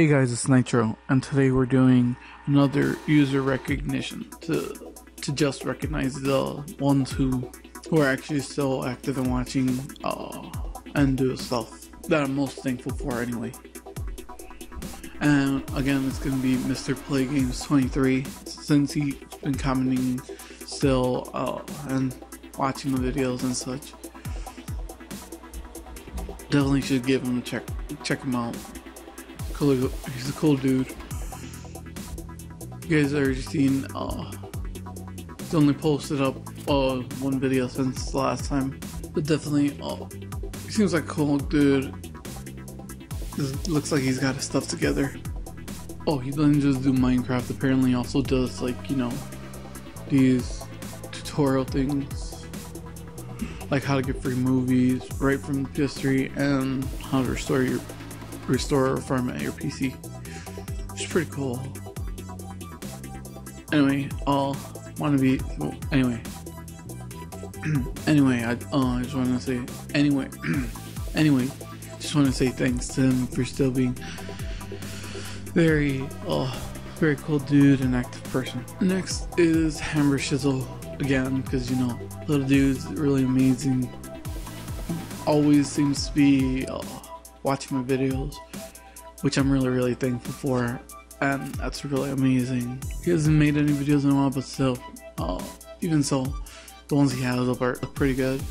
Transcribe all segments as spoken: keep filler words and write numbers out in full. Hey guys, it's Nitro, and today we're doing another user recognition to to just recognize the ones who who are actually still active and watching uh, and do stuff that I'm most thankful for anyway. And again, it's gonna be Mister Play Games twenty-three, since he's been commenting still uh, and watching the videos and such. Definitely should give him a check check him out. He's a cool dude. You guys already seen, uh, he's only posted up uh, one video since the last time, but definitely, uh, he seems like a cool dude. This looks like he's got his stuff together. Oh, he doesn't just do Minecraft, apparently he also does, like, you know, these tutorial things, like how to get free movies right from P S three and how to restore your Restore or farm at your P C, which is pretty cool. Anyway, I'll want to be. Well, anyway, anyway, I uh, just want to say. Anyway, anyway, just want to say thanks to him for still being very, uh, very cool dude and active person. Next is HammerShizzle again, because you know, little dude's really amazing. Always seems to be. Uh, watching my videos, which I'm really really thankful for, and that's really amazing. He hasn't made any videos in a while, but still uh, even so, the ones he has up are pretty good,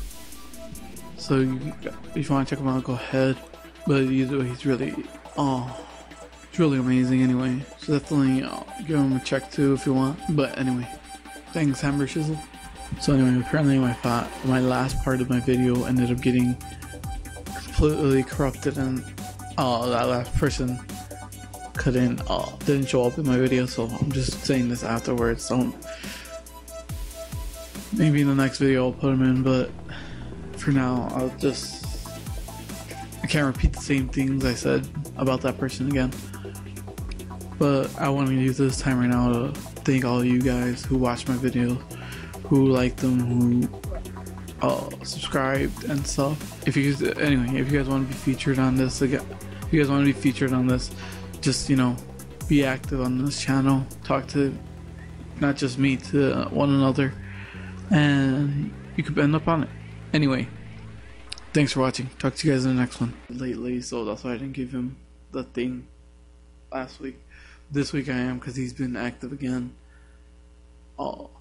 so you, if you want to check him out, go ahead. But either way, he's really uh, it's really amazing anyway, so definitely uh, give him a check too if you want. But anyway, thanks HammerShizzle. So anyway, apparently my, my last part of my video ended up getting completely corrupted, and uh, that last person couldn't uh, didn't show up in my video, so I'm just saying this afterwards. So maybe in the next video I'll put him in, but for now I'll just I can't repeat the same things I said about that person again. But I want to use this time right now to thank all you guys who watched my video, who liked them, who Uh, subscribed and stuff. If you guys, anyway, if you guys want to be featured on this again, if you guys want to be featured on this, just, you know, be active on this channel. Talk to not just me, to one another, and you could end up on it. Anyway, thanks for watching. Talk to you guys in the next one. Lately, so that's why I didn't give him the thing last week. This week I am, because he's been active again. Oh.